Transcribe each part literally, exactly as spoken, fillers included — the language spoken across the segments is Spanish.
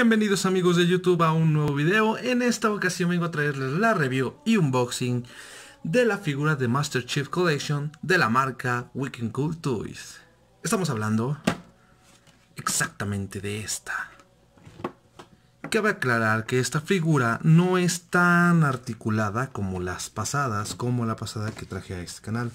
Bienvenidos amigos de YouTube a un nuevo video. En esta ocasión vengo a traerles la review y unboxing de la figura de Master Chief Collection de la marca Wicked Cool Toys. Estamos hablando exactamente de esta. Cabe aclarar que esta figura no es tan articulada como las pasadas, como la pasada que traje a este canal.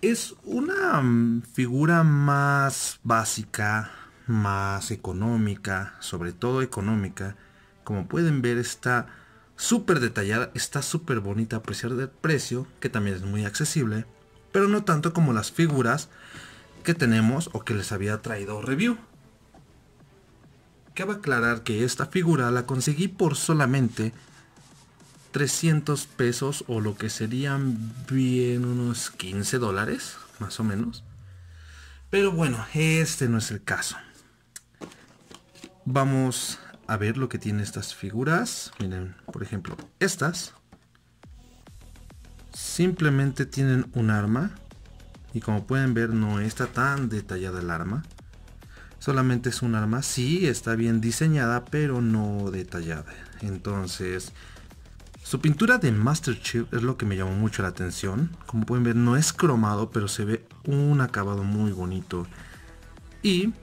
Es una figura más básica, más económica, sobre todo económica. Como pueden ver, está súper detallada, está súper bonita a pesar del precio, que también es muy accesible, pero no tanto como las figuras que tenemos o que les había traído review. Cabe aclarar que esta figura la conseguí por solamente trescientos pesos, o lo que serían bien unos quince dólares más o menos, pero bueno, este no es el caso. Vamos a ver lo que tiene estas figuras. Miren, por ejemplo, estas simplemente tienen un arma. Y como pueden ver, no está tan detallada el arma. Solamente es un arma. Sí, está bien diseñada, pero no detallada. Entonces, su pintura de Master Chief es lo que me llamó mucho la atención. Como pueden ver, no es cromado, pero se ve un acabado muy bonito. Y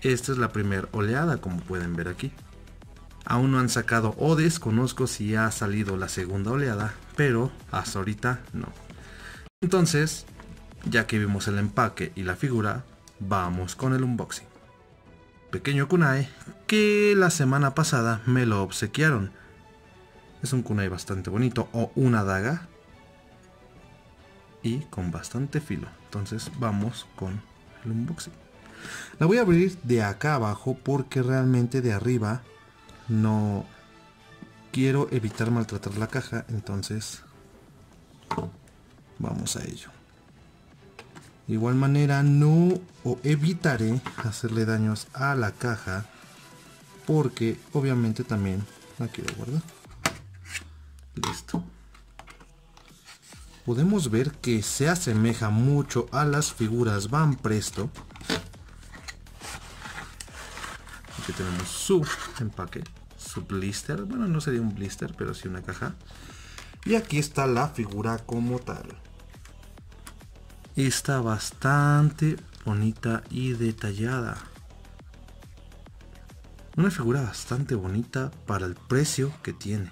esta es la primera oleada, como pueden ver aquí. Aún no han sacado, o desconozco si ya ha salido la segunda oleada, pero hasta ahorita no. Entonces, ya que vimos el empaque y la figura, vamos con el unboxing. Pequeño kunai que la semana pasada me lo obsequiaron. Es un kunai bastante bonito, o una daga, y con bastante filo. Entonces vamos con el unboxing. La voy a abrir de acá abajo porque realmente de arriba no quiero evitar maltratar la caja, entonces vamos a ello. De igual manera no o evitaré hacerle daños a la caja porque obviamente también la quiero guardar. Listo. Podemos ver que se asemeja mucho a las figuras Vampresto. Que tenemos su empaque, su blister, bueno, no sería un blister, pero sí una caja, y aquí está la figura como tal. Está bastante bonita y detallada, una figura bastante bonita para el precio que tiene.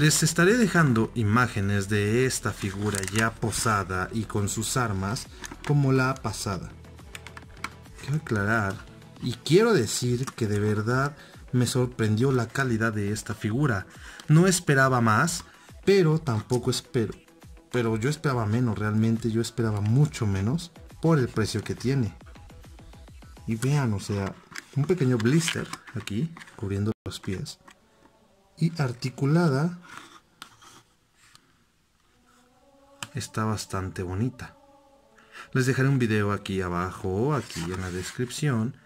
Les estaré dejando imágenes de esta figura ya posada y con sus armas, como la pasada. Quiero aclarar y quiero decir que de verdad me sorprendió la calidad de esta figura. No esperaba más, pero tampoco espero. Pero yo esperaba menos, realmente yo esperaba mucho menos por el precio que tiene. Y vean, o sea, un pequeño blister aquí, cubriendo los pies. Y articulada está bastante bonita. Les dejaré un video aquí abajo, aquí en la descripción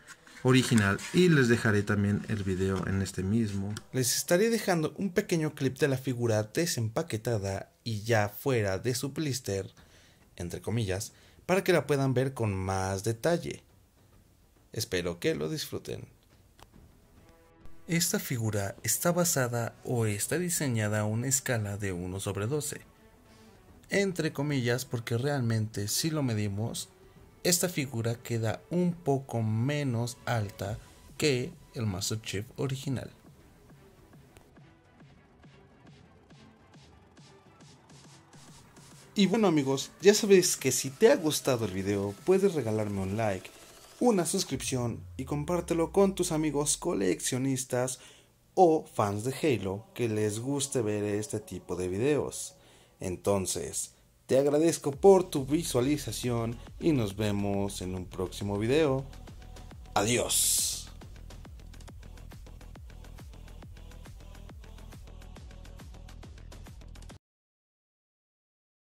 original, y les dejaré también el video en este mismo. Les estaré dejando un pequeño clip de la figura desempaquetada y ya fuera de su blister, entre comillas, para que la puedan ver con más detalle. Espero que lo disfruten. Esta figura está basada o está diseñada a una escala de uno sobre doce. Entre comillas, porque realmente si lo medimos, esta figura queda un poco menos alta que el Master Chief original. Y bueno amigos, ya sabéis que si te ha gustado el video puedes regalarme un like, una suscripción y compártelo con tus amigos coleccionistas o fans de Halo que les guste ver este tipo de videos. Entonces, te agradezco por tu visualización y nos vemos en un próximo video. Adiós.